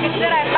circuit that I